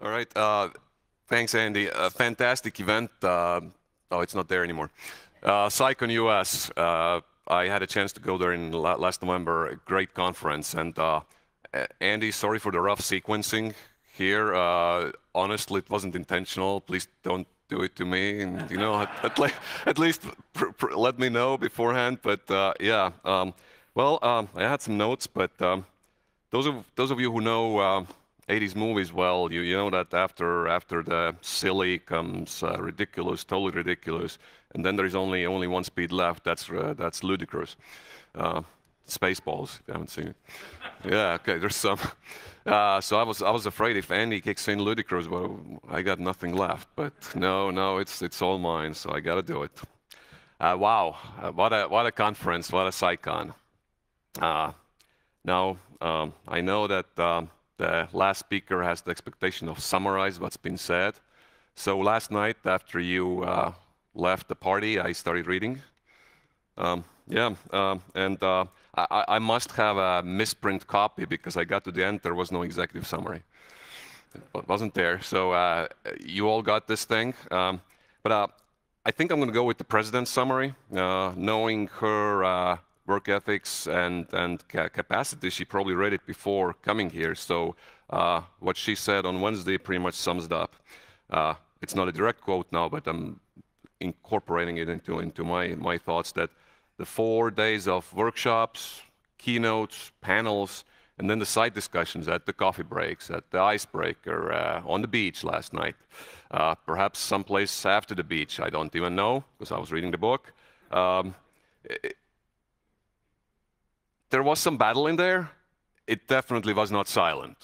All right. Thanks, Andy. Fantastic event. Oh, it's not there anymore. CyCon US. I had a chance to go there in last November. A great conference. And Andy, sorry for the rough sequencing here. Honestly, it wasn't intentional. Please don't do it to me. And, you know, at least let me know beforehand. But yeah. I had some notes, but those of you who know 80s movies well, you know that after the silly comes ridiculous, totally ridiculous, and then there is only one speed left. That's ludicrous. Spaceballs, if you haven't seen it. Yeah, okay. There's some. So I was afraid if Andy kicks in ludicrous, well, I got nothing left. But no, it's all mine. So I gotta do it. Wow, what a conference! What a CyCon. Now, I know that the last speaker has the expectation of summarize what's been said. So last night, after you left the party, I started reading. I must have a misprint copy because I got to the end, there was no executive summary. It wasn't there. So you all got this thing. But I think I'm going to go with the president's summary, knowing her work ethics and capacity. She probably read it before coming here. So what she said on Wednesday pretty much sums it up. It's not a direct quote now, but I'm incorporating it into my thoughts that the 4 days of workshops, keynotes, panels, and then the side discussions at the coffee breaks, at the icebreaker, on the beach last night, perhaps someplace after the beach. I don't even know because I was reading the book. There was some battle in there. It definitely was not silent.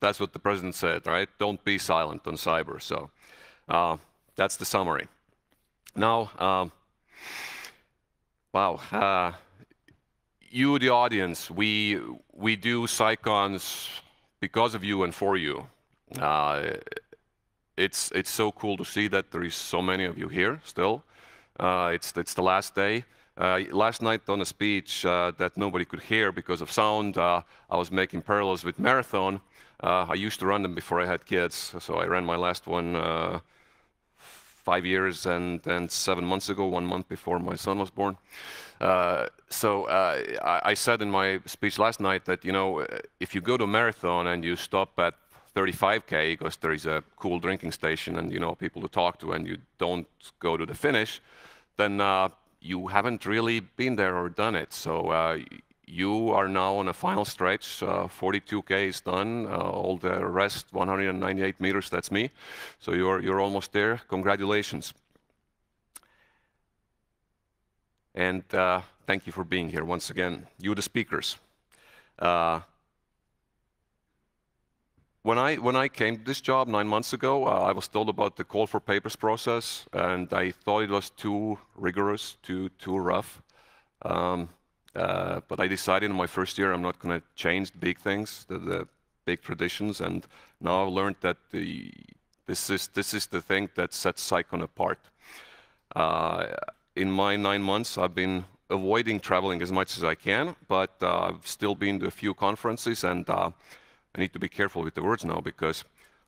That's what the president said, right? Don't be silent on cyber. So that's the summary. Now, you, the audience, we do CyCons because of you and for you. It's so cool to see that there is so many of you here still. It's the last day. Last night on a speech that nobody could hear because of sound, I was making parallels with marathon. I used to run them before I had kids, so I ran my last one 5 years and 7 months ago, 1 month before my son was born. I said in my speech last night that, you know, if you go to a marathon and you stop at 35K because there is a cool drinking station and, you know, people to talk to and you don't go to the finish, then you haven't really been there or done it. So you are now on a final stretch. 42K is done. All the rest, 198 meters, that's me. So you're almost there. Congratulations. And thank you for being here once again, you the speakers. When I came to this job 9 months ago, I was told about the call for papers process, and I thought it was too rigorous, too rough. But I decided in my first year I'm not going to change the big things, the big traditions, and now I've learned that this is the thing that sets CyCon apart. In my 9 months, I've been avoiding traveling as much as I can, but I've still been to a few conferences, and I need to be careful with the words now because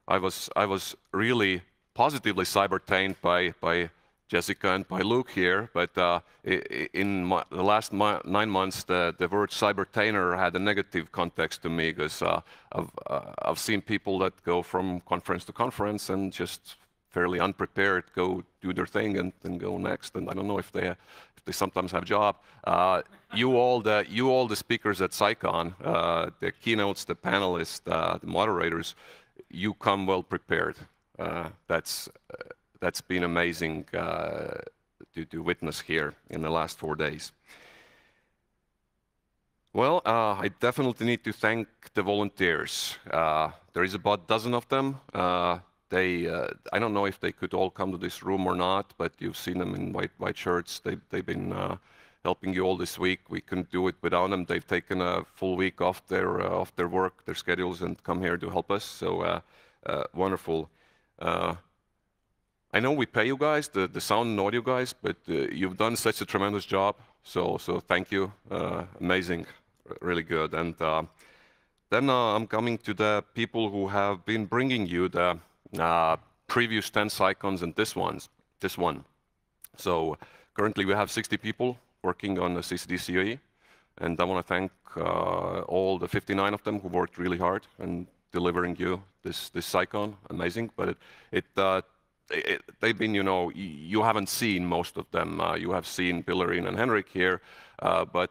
I was really positively cybertained by Jessica and by Luke here, but in the last 9 months, the word cybertainer had a negative context to me because I've seen people that go from conference to conference and just fairly unprepared go do their thing and then go next, and I don't know if they sometimes have a job. You all the speakers at CyCon, the keynotes, the panelists, the moderators, you come well prepared. That's been amazing to witness here in the last 4 days. Well, I definitely need to thank the volunteers. There is about a dozen of them. I don't know if they could all come to this room or not, but you've seen them in white shirts. They've been helping you all this week. We couldn't do it without them. They've taken a full week off their work, their schedules, and come here to help us. So wonderful. I know we pay you guys, the sound and audio guys, but you've done such a tremendous job. So thank you. Amazing, really good. And Then I'm coming to the people who have been bringing you the previous 10 CyCons and this one. So currently we have 60 people working on the CCDCOE, and I want to thank all the 59 of them who worked really hard and delivering you this CyCon. Amazing, but they've been, you know, you haven't seen most of them. You have seen Billerine and Henrik here, but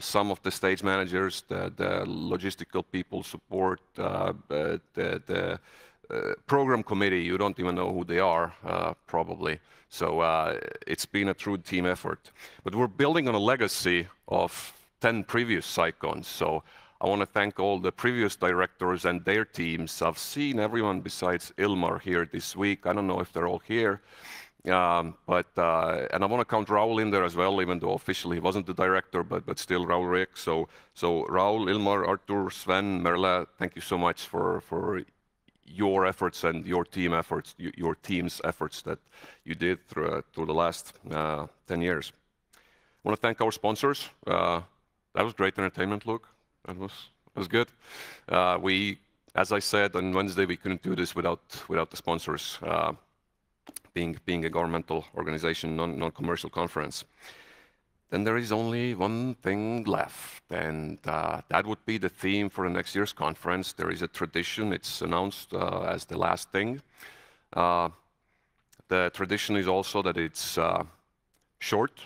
some of the stage managers, the logistical people, support, the program committee, you don't even know who they are, probably. So it's been a true team effort. But we're building on a legacy of 10 previous CyCons. So I want to thank all the previous directors and their teams. I've seen everyone besides Ilmar here this week. I don't know if they're all here. And I want to count Raul in there as well, even though officially he wasn't the director, but still Raul, Rick. So Raul, Ilmar, Artur, Sven, Merle, thank you so much for your efforts and your team efforts, your team's efforts that you did through the last 10 years. I want to thank our sponsors. That was great entertainment, Luke. That was good. We, as I said, on Wednesday, we couldn't do this without the sponsors, being a governmental organization, non-commercial conference. Then there is only one thing left, and that would be the theme for the next year's conference. There is a tradition. It's announced as the last thing. The tradition is also that it's short,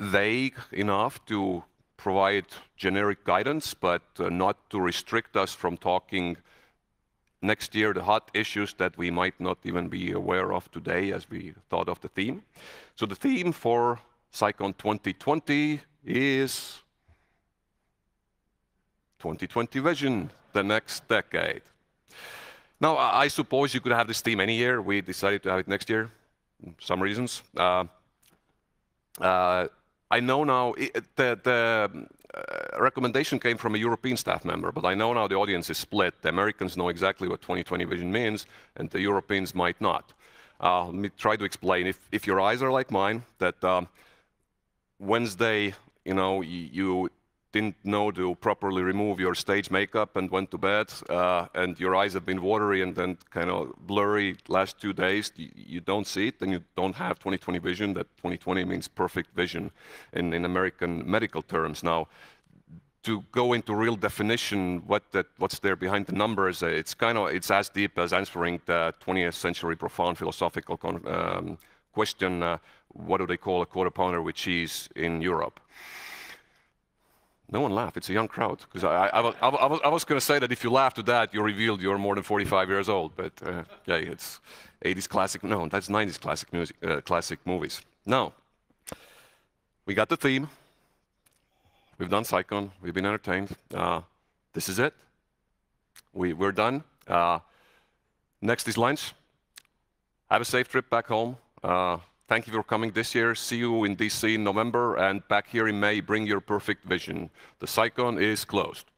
vague enough to provide generic guidance, but not to restrict us from talking next year the hot issues that we might not even be aware of today as we thought of the theme. So the theme for CyCon 2020 is 2020 Vision, the next decade. Now, I suppose you could have this theme any year. We decided to have it next year, for some reasons. I know now the recommendation came from a European staff member, but I know now the audience is split. The Americans know exactly what 2020 vision means, and the Europeans might not. Let me try to explain. If your eyes are like mine, that Wednesday, you know, you didn't know to properly remove your stage makeup and went to bed, and your eyes have been watery and then kind of blurry last 2 days, you don't see it, and you don't have 2020 vision. That 2020 means perfect vision in American medical terms. Now, to go into real definition, what's there behind the numbers, it's as deep as answering the 20th century profound philosophical question, what do they call a quarter pounder with cheese in Europe? No one laughed. It's a young crowd. Because I was going to say that if you laugh to that, you revealed you're more than 45 years old. But yeah, it's 80s classic. No, that's 90s classic music, classic movies. Now, we got the theme. We've done CyCon. We've been entertained. This is it. We're done. Next is lunch. Have a safe trip back home. Thank you for coming this year. See you in DC in November and back here in May. Bring your perfect vision. The CyCon is closed.